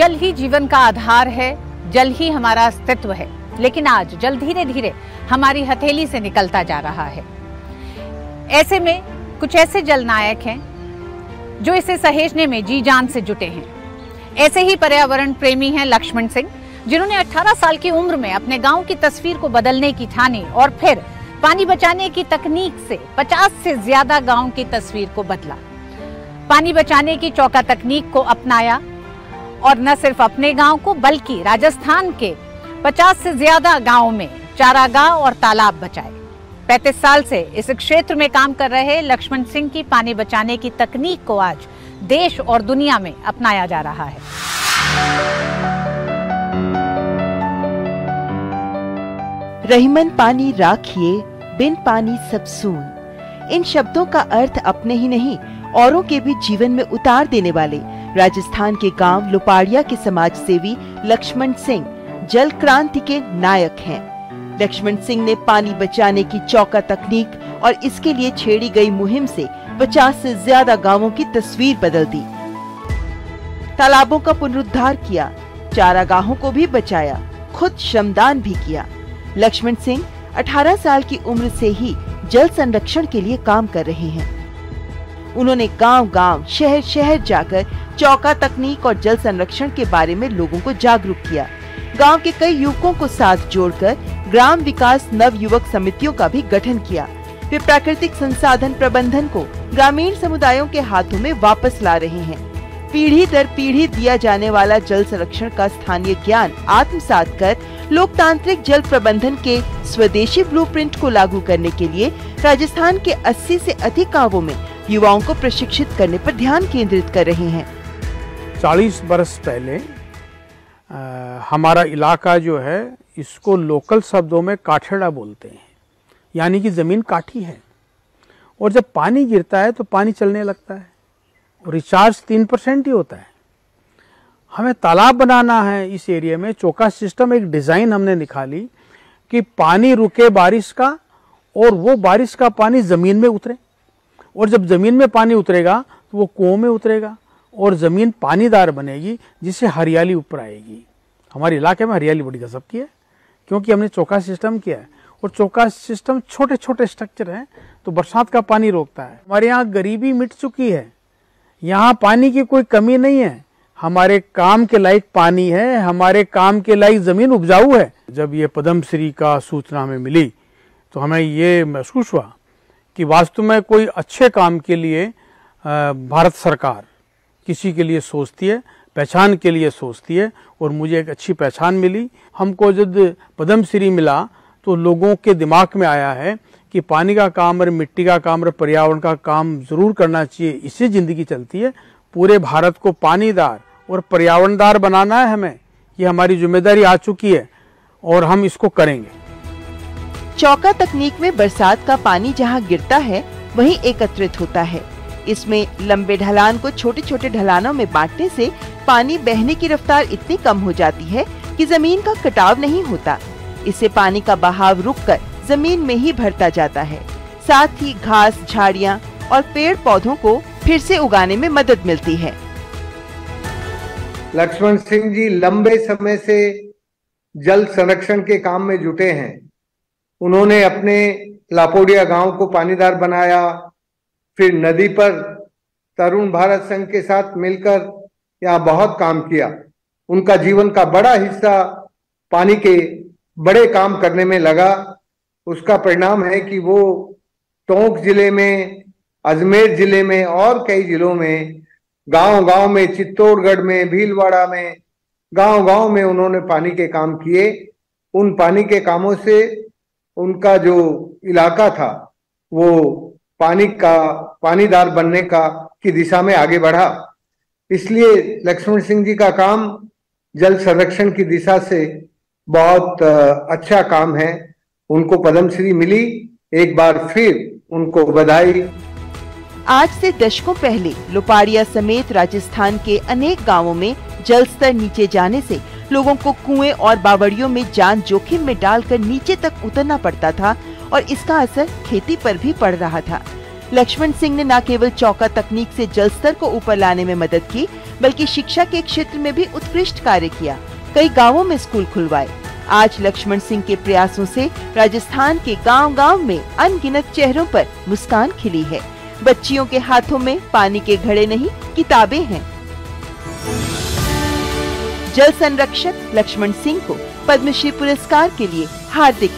जल ही जीवन का आधार है, जल ही हमारा अस्तित्व है, लेकिन आज जल धीरे धीरे हमारी हथेली से निकलता जा रहा है। ऐसे में कुछ ऐसे जलनायक हैं जो इसे सहेजने में जी जान से जुटे हैं। ऐसे ही पर्यावरण प्रेमी हैं लक्ष्मण सिंह, जिन्होंने 18 साल की उम्र में अपने गांव की तस्वीर को बदलने की ठानी और फिर पानी बचाने की तकनीक से 50 से ज्यादा गांव की तस्वीर को बदला। पानी बचाने की चौका तकनीक को अपनाया और न सिर्फ अपने गांव को बल्कि राजस्थान के 50 से ज्यादा गाँव में चारागाह और तालाब बचाए। 35 साल से इस क्षेत्र में काम कर रहे लक्ष्मण सिंह की पानी बचाने की तकनीक को आज देश और दुनिया में अपनाया जा रहा है। रहीमन पानी राखिए, बिन पानी सब सून। इन शब्दों का अर्थ अपने ही नहीं औरों के भी जीवन में उतार देने वाले राजस्थान के गांव लापोड़िया के समाज सेवी लक्ष्मण सिंह जल क्रांति के नायक हैं। लक्ष्मण सिंह ने पानी बचाने की चौका तकनीक और इसके लिए छेड़ी गई मुहिम से 50 से ज्यादा गांवों की तस्वीर बदल दी, तालाबों का पुनरुद्धार किया, चारागाहों को भी बचाया, खुद श्रमदान भी किया। लक्ष्मण सिंह 18 साल की उम्र से ही जल संरक्षण के लिए काम कर रहे हैं। उन्होंने गांव-गांव, शहर-शहर जाकर चौका तकनीक और जल संरक्षण के बारे में लोगों को जागरूक किया। गांव के कई युवकों को साथ जोड़कर ग्राम विकास नव युवक समितियों का भी गठन किया। वे प्राकृतिक संसाधन प्रबंधन को ग्रामीण समुदायों के हाथों में वापस ला रहे हैं। पीढ़ी दर पीढ़ी दिया जाने वाला जल संरक्षण का स्थानीय ज्ञान आत्मसात कर लोकतांत्रिक जल प्रबंधन के स्वदेशी ब्लूप्रिंट को लागू करने के लिए राजस्थान के 80 से अधिक गाँवों में युवाओं को प्रशिक्षित करने पर ध्यान केंद्रित कर रहे हैं। 40 वर्ष पहले हमारा इलाका जो है इसको लोकल शब्दों में काठेड़ा बोलते हैं, यानी कि ज़मीन काठी है और जब पानी गिरता है तो पानी चलने लगता है और रिचार्ज 3% ही होता है। हमें तालाब बनाना है इस एरिया में। चौका सिस्टम एक डिज़ाइन हमने निकाली कि पानी रुके बारिश का और वो बारिश का पानी ज़मीन में उतरे और जब ज़मीन में पानी उतरेगा तो वो कुओं में उतरेगा और ज़मीन पानीदार बनेगी, जिससे हरियाली ऊपर आएगी। हमारे इलाके में हरियाली बड़ी गजब की है क्योंकि हमने चौका सिस्टम किया है और चौका सिस्टम छोटे छोटे स्ट्रक्चर हैं तो बरसात का पानी रोकता है। हमारे यहाँ गरीबी मिट चुकी है, यहाँ पानी की कोई कमी नहीं है। हमारे काम के लायक पानी है, हमारे काम के लायक ज़मीन उपजाऊ है। जब ये पद्मश्री का सूचना हमें मिली तो हमें ये महसूस हुआ कि वास्तव में कोई अच्छे काम के लिए भारत सरकार किसी के लिए सोचती है, पहचान के लिए सोचती है और मुझे एक अच्छी पहचान मिली। हमको जब पद्मश्री मिला तो लोगों के दिमाग में आया है कि पानी का काम और मिट्टी का काम और पर्यावरण का काम जरूर करना चाहिए, इससे ज़िंदगी चलती है। पूरे भारत को पानीदार और पर्यावरणदार बनाना है हमें, ये हमारी जिम्मेदारी आ चुकी है और हम इसको करेंगे। चौका तकनीक में बरसात का पानी जहाँ गिरता है वहीं एकत्रित होता है। इसमें लंबे ढलान को छोटे छोटे ढलानों में बांटने से पानी बहने की रफ्तार इतनी कम हो जाती है कि जमीन का कटाव नहीं होता। इससे पानी का बहाव रुककर जमीन में ही भरता जाता है, साथ ही घास, झाड़ियां और पेड़ पौधों को फिर से उगाने में मदद मिलती है। लक्ष्मण सिंह जी लंबे समय से जल संरक्षण के काम में जुटे हैं। उन्होंने अपने लापोड़िया गांव को पानीदार बनाया, फिर नदी पर तरुण भारत संघ के साथ मिलकर यहाँ बहुत काम किया। उनका जीवन का बड़ा हिस्सा पानी के बड़े काम करने में लगा। उसका परिणाम है कि वो टोंक जिले में, अजमेर जिले में और कई जिलों में, गांव-गांव में, चित्तौड़गढ़ में, भीलवाड़ा में, गांव-गांव में उन्होंने पानी के काम किए। उन पानी के कामों से उनका जो इलाका था वो पानीदार बनने की दिशा में आगे बढ़ा। इसलिए लक्ष्मण सिंह जी का काम जल संरक्षण की दिशा से बहुत अच्छा काम है। उनको पद्मश्री मिली, एक बार फिर उनको बधाई। आज से दशकों पहले लापोड़िया समेत राजस्थान के अनेक गांवों में जल स्तर नीचे जाने से लोगों को कुएं और बावड़ियों में जान जोखिम में डालकर नीचे तक उतरना पड़ता था और इसका असर खेती पर भी पड़ रहा था। लक्ष्मण सिंह ने न केवल चौका तकनीक से जल स्तर को ऊपर लाने में मदद की, बल्कि शिक्षा के क्षेत्र में भी उत्कृष्ट कार्य किया। कई गांवों में स्कूल खुलवाए। आज लक्ष्मण सिंह के प्रयासों से राजस्थान के गांव-गांव में अनगिनत चेहरों पर मुस्कान खिली है। बच्चियों के हाथों में पानी के घड़े नहीं, किताबें हैं। जल संरक्षक लक्ष्मण सिंह को पद्मश्री पुरस्कार के लिए हार्दिक